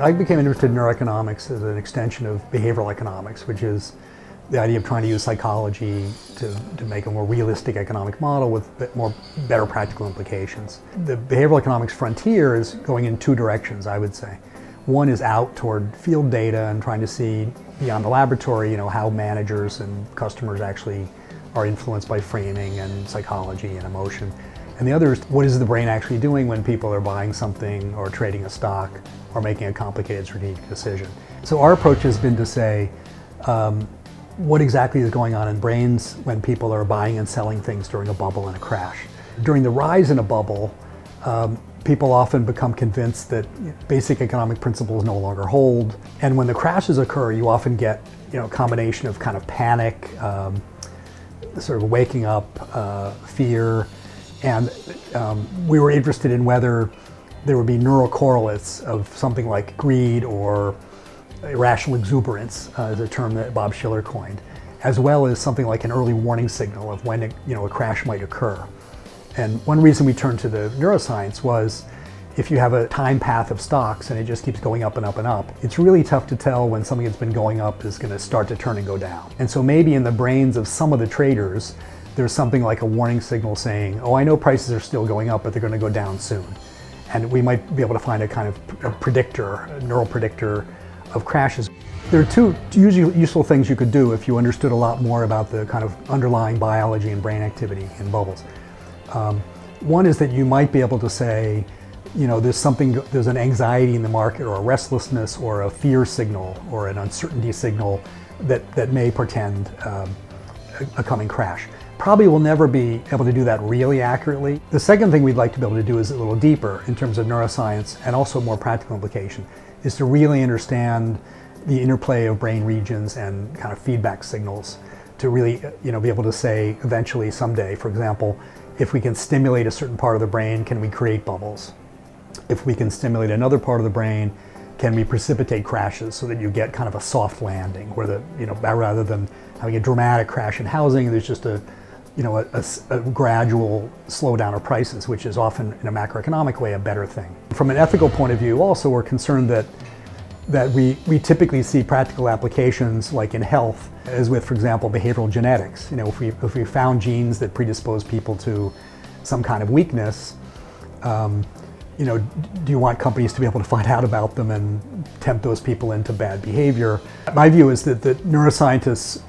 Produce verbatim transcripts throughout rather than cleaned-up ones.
I became interested in neuroeconomics as an extension of behavioral economics, which is the idea of trying to use psychology to, to make a more realistic economic model with a bit more better practical implications. The behavioral economics frontier is going in two directions, I would say. One is out toward field data and trying to see beyond the laboratory, you know, how managers and customers actually are influenced by framing and psychology and emotion. And the other is, what is the brain actually doing when people are buying something or trading a stock or making a complicated strategic decision? So our approach has been to say, um, what exactly is going on in brains when people are buying and selling things during a bubble and a crash? During the rise in a bubble, um, people often become convinced that basic economic principles no longer hold. And when the crashes occur, you often get, you know, a combination of kind of panic, um, sort of waking up, uh, fear. And um, we were interested in whether there would be neural correlates of something like greed or irrational exuberance, uh, is a term that Bob Schiller coined, as well as something like an early warning signal of when it, you know, a crash might occur. And one reason we turned to the neuroscience was, if you have a time path of stocks and it just keeps going up and up and up, it's really tough to tell when something that's been going up is going to start to turn and go down. And so maybe in the brains of some of the traders, there's something like a warning signal saying, oh, I know prices are still going up, but they're going to go down soon. And we might be able to find a kind of a predictor, a neural predictor of crashes. There are two useful things you could do if you understood a lot more about the kind of underlying biology and brain activity in bubbles. Um, one is that you might be able to say, you know, there's something, there's an anxiety in the market or a restlessness or a fear signal or an uncertainty signal that, that may portend um, a, a coming crash. Probably will never be able to do that really accurately. The second thing we'd like to be able to do is a little deeper in terms of neuroscience and also more practical implication, is to really understand the interplay of brain regions and kind of feedback signals to really, you know, be able to say eventually someday, for example, if we can stimulate a certain part of the brain, can we create bubbles? If we can stimulate another part of the brain, can we precipitate crashes so that you get kind of a soft landing where the, you know, rather than having a dramatic crash in housing, there's just a, you know, a, a, a gradual slowdown of prices, which is often in a macroeconomic way a better thing. From an ethical point of view also, we're concerned that that we, we typically see practical applications like in health, as with, for example, behavioral genetics. You know, if we, if we found genes that predispose people to some kind of weakness, um, you know, do you want companies to be able to find out about them and tempt those people into bad behavior? My view is that, that neuroscientists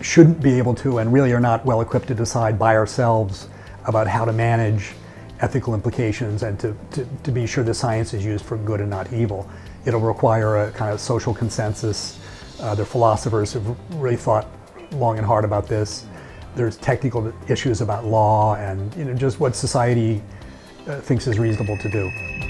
shouldn't be able to and really are not well equipped to decide by ourselves about how to manage ethical implications and to, to, to be sure the science is used for good and not evil. It'll require a kind of social consensus. Uh, the philosophers have really thought long and hard about this. There's technical issues about law and, you know, just what society uh, thinks is reasonable to do.